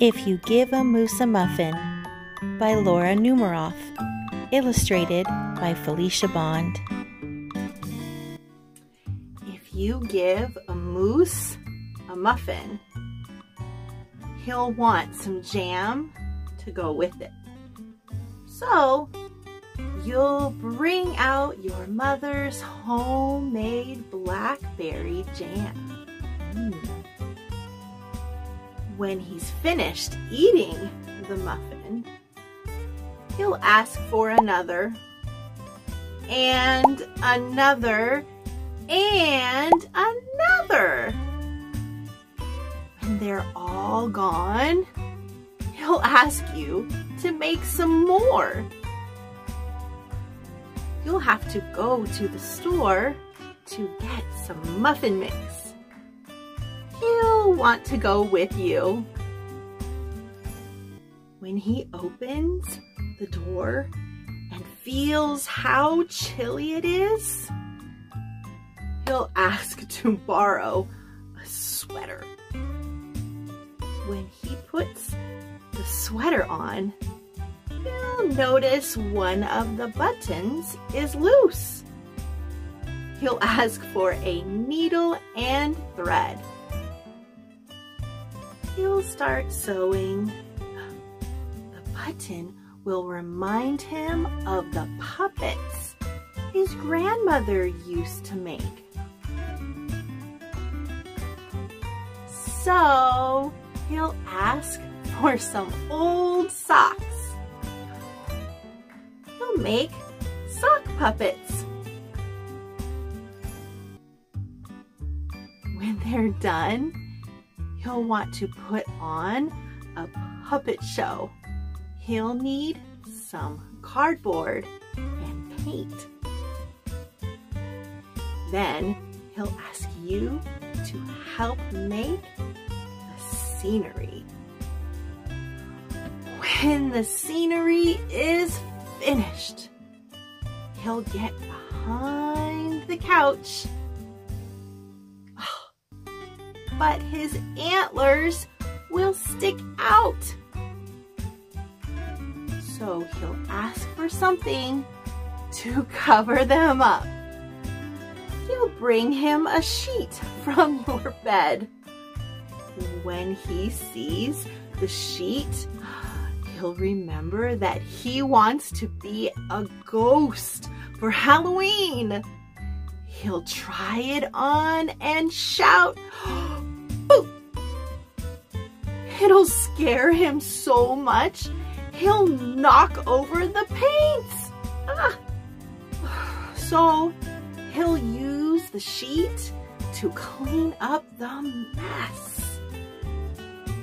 If You Give a Moose a Muffin by Laura Numeroff, illustrated by Felicia Bond. If you give a moose a muffin, he'll want some jam to go with it. So you'll bring out your mother's homemade blackberry jam. When he's finished eating the muffin, he'll ask for another, and another, and another. When they're all gone, he'll ask you to make some more. You'll have to go to the store to get some muffin mix. He'll want to go with you. When he opens the door and feels how chilly it is, he'll ask to borrow a sweater. When he puts the sweater on, he'll notice one of the buttons is loose. He'll ask for a needle and thread. He'll start sewing. The button will remind him of the puppets his grandmother used to make. So he'll ask for some old socks. Make sock puppets. When they're done, he'll want to put on a puppet show. He'll need some cardboard and paint. Then he'll ask you to help make the scenery. When the scenery is finished, he'll get behind the couch. But his antlers will stick out. So he'll ask for something to cover them up. You'll bring him a sheet from your bed. When he sees the sheet, he'll remember that he wants to be a ghost for Halloween. He'll try it on and shout, "Boo!" It'll scare him so much, he'll knock over the paints. So he'll use the sheet to clean up the mess.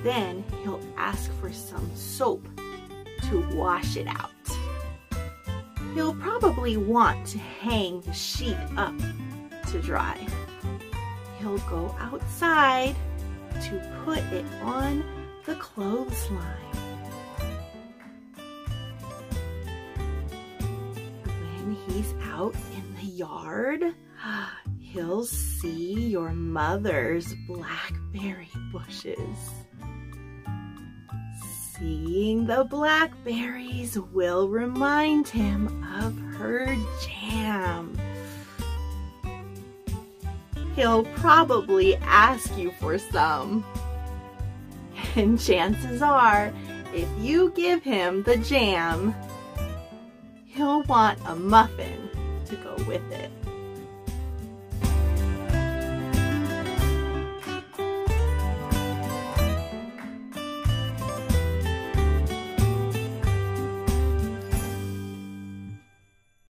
Then he'll ask for some soap to wash it out. He'll probably want to hang the sheet up to dry. He'll go outside to put it on the clothesline. When he's out in the yard, he'll see your mother's blackberry bushes. Seeing the blackberries will remind him of her jam. He'll probably ask you for some. And chances are, if you give him the jam, he'll want a muffin to go with it.